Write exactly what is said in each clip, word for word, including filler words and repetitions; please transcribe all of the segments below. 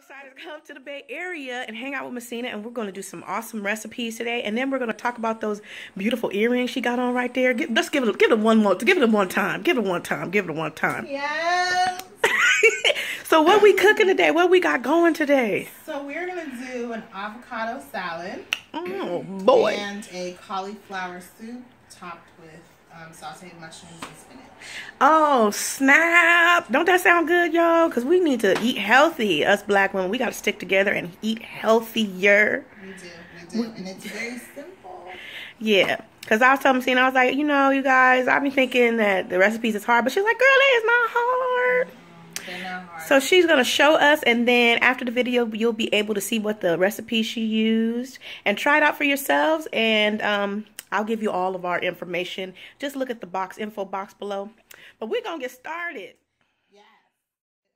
decided to come to the Bay Area and hang out with Messina, and we're going to do some awesome recipes today, and then we're going to talk about those beautiful earrings she got on right there. Give, let's give it, give it one more, give it one time, give it one time, give it one time. Yes. So what we cooking today? What we got going today? So we're going to do an avocado salad. Oh boy! And a cauliflower soup topped with um, sauteed mushrooms and spinach. Oh snap! Don't that sound good, y'all? Because we need to eat healthy. Us black women, we got to stick together and eat healthier. We do, we do, we, and it's very simple. Yeah, because I was telling Messina, I was like, you know, you guys, I've been thinking that the recipes is hard, but she's like, girl, that is not hard. They're not hard. So she's gonna show us, and then after the video you'll be able to see what the recipe she used and try it out for yourselves, and um I'll give you all of our information. Just look at the box, info box below. But we're gonna get started. Yeah.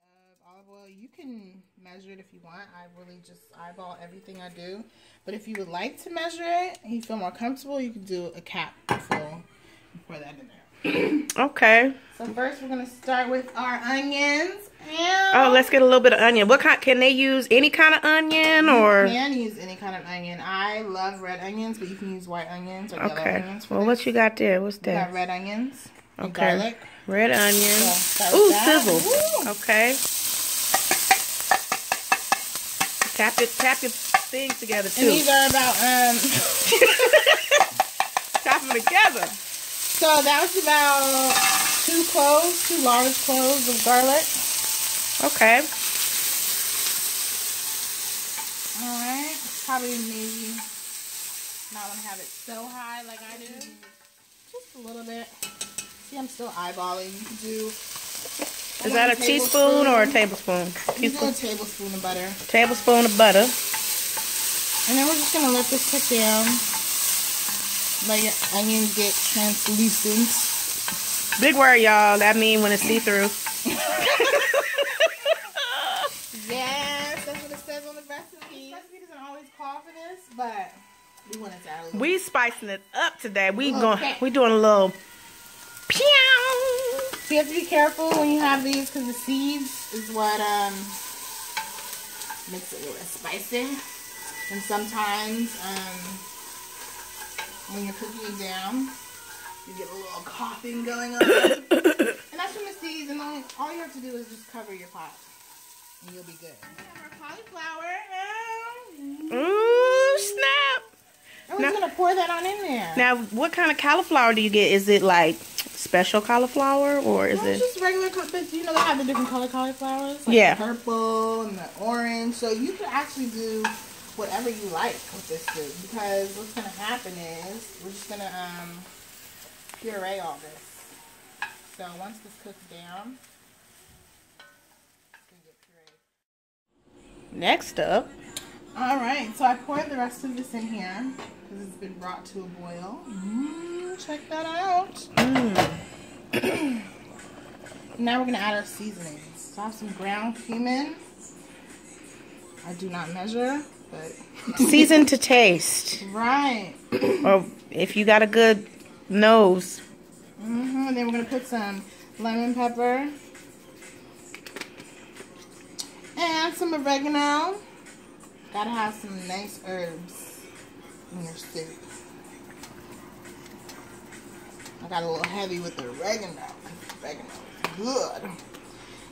Uh, olive oil, you can measure it if you want. I really just eyeball everything I do. But if you would like to measure it and you feel more comfortable, you can do a cap full and pour that in there. Okay. So first we're gonna start with our onions. Oh, let's get a little bit of onion. What kind? Can they use any kind of onion, or? You can use any kind of onion. I love red onions, but you can use white onions or okay. yellow onions. Well, this. What you got there? What's that? We got red onions. Okay. And garlic. Red onions. Yeah, ooh, sizzle. Ooh. Okay. Tap it. Tap your things together too. And these are about um. Tap them together. So that was about two cloves, two large cloves of garlic. Okay. All right. Probably maybe not want to have it so high like I do. Just a little bit. See, I'm still eyeballing. You can do. Is that a teaspoon or a tablespoon? You can do a tablespoon of butter. Tablespoon of butter. And then we're just gonna let this cook down. Let your onions get translucent. Big word, y'all. That mean when it's see-through. Yes, that's what it says on the recipe. The recipe doesn't always call for this, but we want to add a little. We spicing it up today. We okay. going. We doing a little. Pew! So you have to be careful when you have these, because the seeds is what um makes it a little spicy, and sometimes um. when you're cooking it down, you get a little coughing going on. And that's from the seeds, and all, all you have to do is just cover your pot, and you'll be good. We have our cauliflower. Ooh, snap! And we're now, just gonna pour that on in there. Now, what kind of cauliflower do you get? Is it like special cauliflower, or is no, it just regular? You know, they have the different color cauliflowers, like yeah, the purple and the orange. So you could actually do whatever you like with this soup, because what's going to happen is we're just going to um, puree all this. So once this cooks down, it's going to get pureed. Next up. Alright, so I poured the rest of this in here because it's been brought to a boil. Mm, check that out. Mm. Now we're going to add our seasonings. So I have some ground cumin. I do not measure. Season to taste. Right. Or if you got a good nose. Mm-hmm. And then we're going to put some lemon pepper. And some oregano. Gotta have some nice herbs in your soup. I got a little heavy with the oregano. Oregano is good.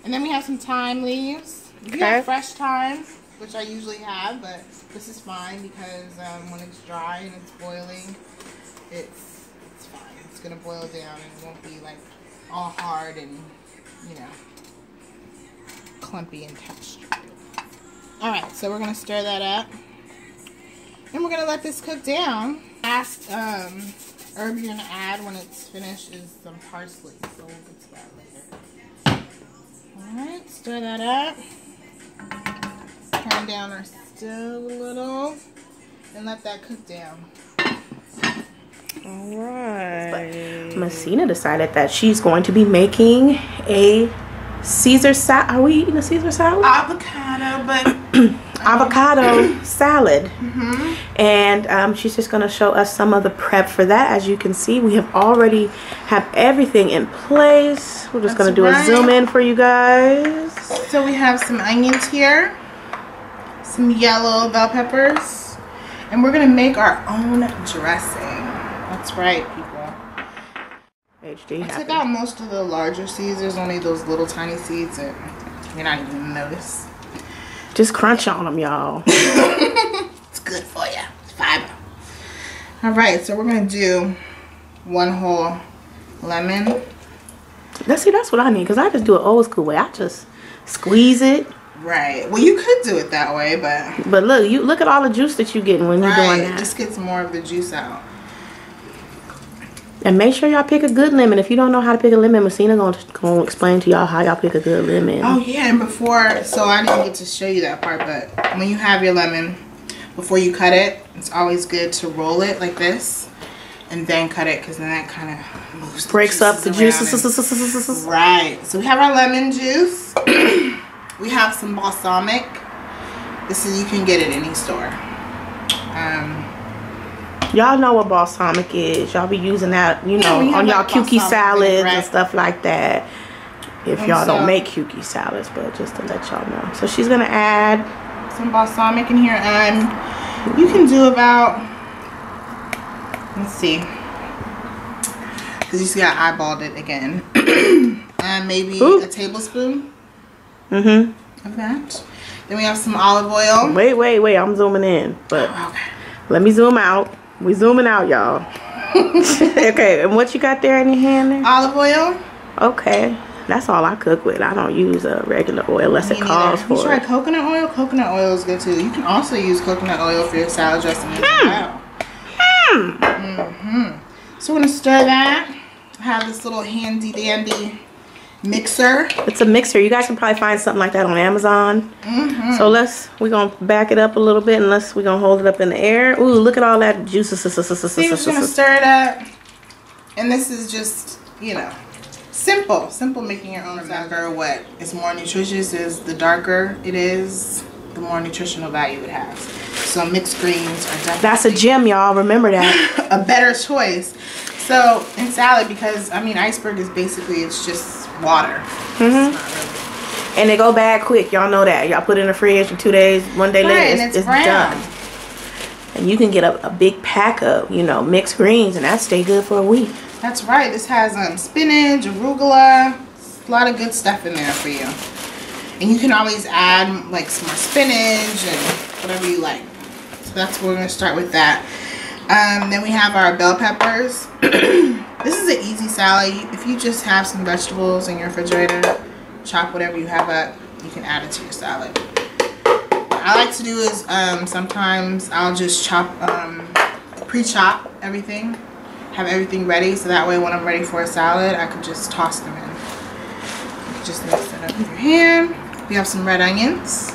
And then we have some thyme leaves. You okay. have fresh thyme, which I usually have, but this is fine because um, when it's dry and it's boiling, it's it's fine. It's gonna boil down and it won't be like all hard and, you know, clumpy in texture. All right, so we're gonna stir that up, and we're gonna let this cook down. Last um, herb you're gonna add when it's finished is some parsley. So we'll get to that later. All right, stir that up. Turn down our stove a little and let that cook down. All right. But Messina decided that she's going to be making a Caesar salad. Are we eating a Caesar salad? Avocado, but avocado salad. Mm-hmm. And um, she's just going to show us some of the prep for that. As you can see, we have already have everything in place. We're just going to do right. a zoom in for you guys. So we have some onions here. some yellow bell peppers, and we're gonna make our own dressing. That's right, people. H D I happy. Took out most of the larger seeds. There's only those little tiny seeds that you're not even gonna notice. Just crunch on them, y'all. It's good for you. It's fiber. All right, so we're gonna do one whole lemon. Let's see. That's what I mean, because I just do it old school way. I just squeeze it. Right. Well, you could do it that way, but but look, you look at all the juice that you're getting when right, you're doing that. Just gets more of the juice out. And make sure y'all pick a good lemon. If you don't know how to pick a lemon, Messina gonna, gonna explain to y'all how y'all pick a good lemon. Oh yeah, and before, so I didn't get to show you that part, but when you have your lemon, before you cut it, it's always good to roll it like this, and then cut it, because then that kind of breaks up the juices. Right. So we have our lemon juice. We have some balsamic. This is, you can get at any store. Um. Y'all know what balsamic is. Y'all be using that, you know, yeah, on y'all like cookie salads right. and stuff like that. If y'all so, don't make cookie salads, but just to let y'all know. So she's going to add some balsamic in here. And um, you can do about, let's see. Because you see I eyeballed it again. And um, maybe Ooh. a tablespoon mm-hmm. of that. Then we have some olive oil. Wait, wait, wait. I'm zooming in. But oh, okay. Let me zoom out. We zooming out, y'all. Okay, and what you got there in your hand there? Olive oil. Okay, that's all I cook with. I don't use a regular oil unless Me it calls neither. for you it. You try coconut oil? Coconut oil is good too. You can also use coconut oil for your salad dressing as well. Hmm. Mm-hmm. So we're going to stir that. I have this little handy dandy mixer. It's a mixer. You guys can probably find something like that on Amazon. Mm-hmm. So let's, we're going to back it up a little bit, unless we're going to hold it up in the air. Ooh, look at all that juice. See, we're just going to stir it up. And this is just, you know, simple. Simple making your own vinegar wet. It's more nutritious. Is the darker it is, the more nutritional value it has. So mixed greens are definitely. That's a gem, y'all. Remember that. A better choice. So in salad, because I mean iceberg is basically, it's just water. Mm-hmm. Really. And they go bad quick. Y'all know that. Y'all put it in the fridge for two days. One day right, later, it's, and it's, it's done. And you can get a, a big pack of, you know, mixed greens, and that stay good for a week. That's right. This has um, spinach, arugula, a lot of good stuff in there for you. And you can always add like some more spinach and whatever you like. So that's what we're going to start with that. Um, then we have our bell peppers. This is an easy salad. If you just have some vegetables in your refrigerator, chop whatever you have up, you can add it to your salad. What I like to do is um, sometimes I'll just chop, um, pre-chop everything, have everything ready, so that way when I'm ready for a salad, I can just toss them in. Just mix it up with your hand. We have some red onions.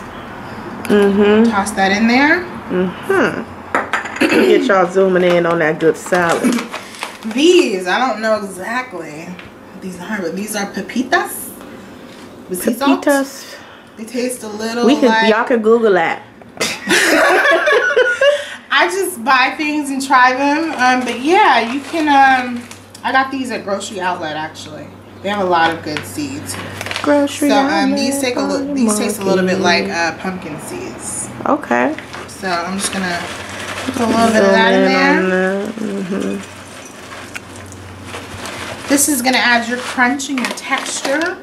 Mm-hmm. Toss that in there. Mm-hmm. Get y'all zooming in on that good salad. These, I don't know exactly what these are, but these are pepitas. With pepitas. They taste a little. We can, like, y'all can Google that. I just buy things and try them. Um, but yeah, you can. Um, I got these at Grocery Outlet actually. They have a lot of good seeds. Grocery. So um, these take a little. These monkey. taste a little bit like uh, pumpkin seeds. Okay. So I'm just gonna. Put a little bit of that in there. Mm-hmm. This is going to add your crunch and your texture.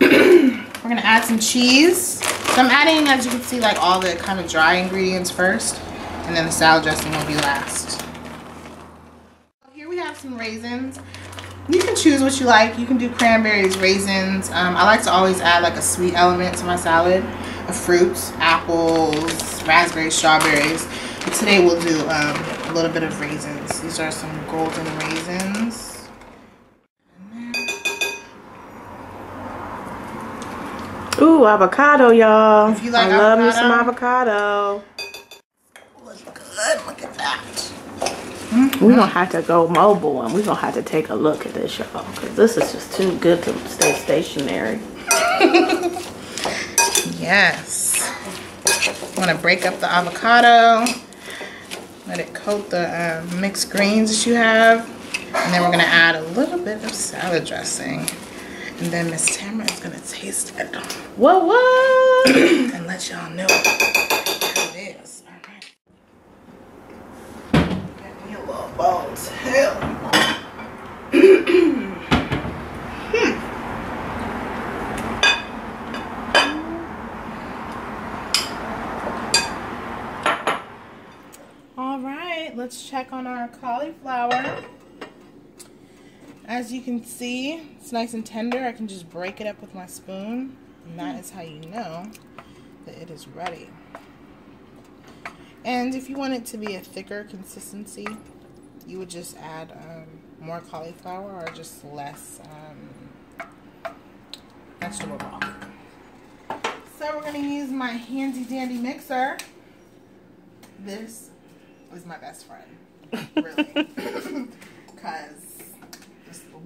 We're going to add some cheese. So I'm adding, as you can see, like all the kind of dry ingredients first, and then the salad dressing will be last. Here we have some raisins. You can choose what you like. You can do cranberries, raisins. Um, I like to always add like a sweet element to my salad. Of fruits, apples, raspberries, strawberries. But today we'll do um, a little bit of raisins. These are some golden raisins. Ooh, avocado, y'all. If you like I avocado. love me some avocado. Looks good. Look at that. Mm-hmm. We're gonna have to go mobile, and we're gonna have to take a look at this, y'all, because this is just too good to stay stationary. Yes. I'm gonna break up the avocado, let it coat the uh, mixed greens that you have, and then we're gonna add a little bit of salad dressing, and then Miss Tamara is gonna taste it. Whoa, whoa! And let y'all know what it is. All right. Got me a little bowl to hell. hmm. All right, let's check on our cauliflower. As you can see, it's nice and tender. I can just break it up with my spoon. And that is how you know that it is ready. And if you want it to be a thicker consistency, you would just add um, more cauliflower or just less um, vegetable broth. So we're going to use my handy dandy mixer. This is my best friend, really. Because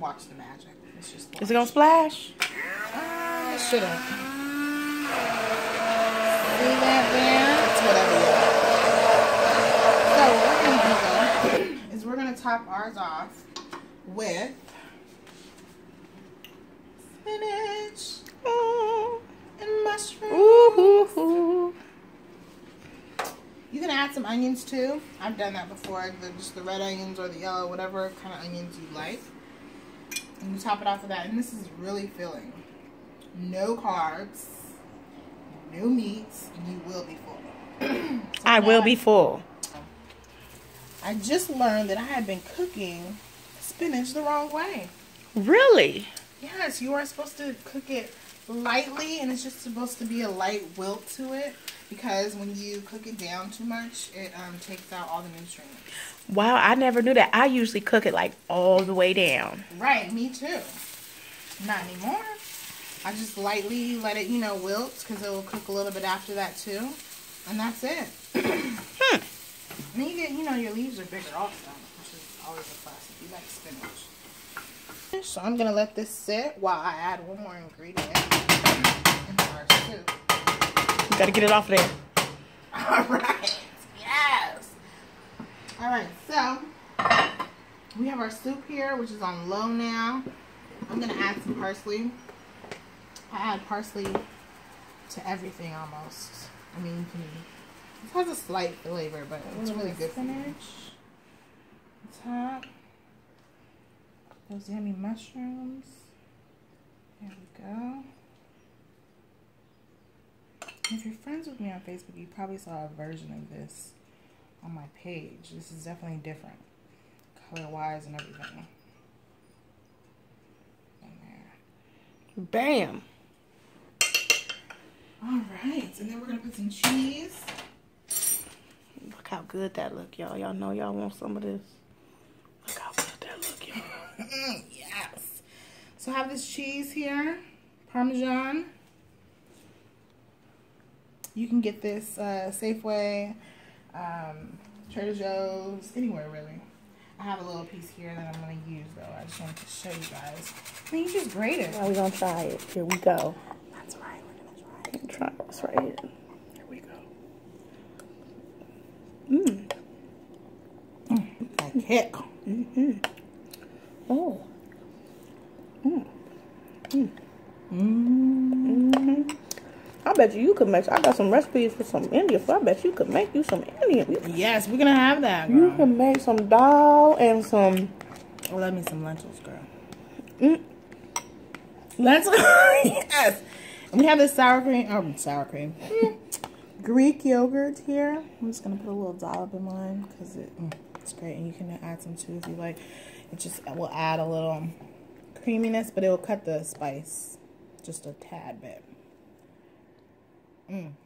watch the magic. It's just watch. Is it gonna splash? Uh, it shouldn't. See that there? It's whatever. So what we're gonna do is we're gonna top ours off with spinach oh, and mushrooms. Ooh, ooh, ooh. You can add some onions too. I've done that before. The, just the red onions or the yellow, whatever kind of onions you like. And you top it off with that, and this is really filling. No carbs, no meats, and you will be full. So I will I, be full. I just learned that I had been cooking spinach the wrong way. Really? Yes, you are supposed to cook it lightly, and it's just supposed to be a light wilt to it, because when you cook it down too much, it um, takes out all the nutrients. Wow, I never knew that. I usually cook it like all the way down. Right, me too. Not anymore. I just lightly let it, you know, wilt, because it will cook a little bit after that too, and that's it. hmm. And you get, you know, your leaves are bigger also, which is always a plus if you like spinach. So I'm going to let this sit while I add one more ingredient into our soup. You got to get it off of there. All right. Yes. All right. So we have our soup here, which is on low now. I'm going to add some parsley. I add parsley to everything almost. I mean, you can, it has a slight flavor, but it's really good for you. Top. Those yummy mushrooms. There we go. If you're friends with me on Facebook, you probably saw a version of this on my page. This is definitely different, color-wise and everything. In there. Bam! All right, and then we're gonna put some cheese. Look how good that look, y'all. Y'all know y'all want some of this. Look how good that look, y'all. Mm, yes. So I have this cheese here, Parmesan. You can get this uh, Safeway, um, Trader Joe's, anywhere really. I have a little piece here that I'm going to use though. I just wanted to show you guys. I mean, you just grate it. Now we're going to try it. Here we go. That's right. We're going to try it. Try this right here. Here we go. Mmm. Mm. Like heck. Mm-hmm. Oh. Mmm. Mmm. Mmm. Mm-hmm. I bet you you could make. I got some recipes for some Indian food. I bet you could make you some Indian. Yes, we're gonna have that. Girl. You can make some dal and some. Well, that means some lentils, girl. Mm. Lentils. Yes. And we have this sour cream. Oh, sour cream. Mm. Greek yogurt here. I'm just gonna put a little dollop in mine because it, mm, it's great, and you can add some too if you like. It just it will add a little creaminess, but it will cut the spice just a tad bit. Mm.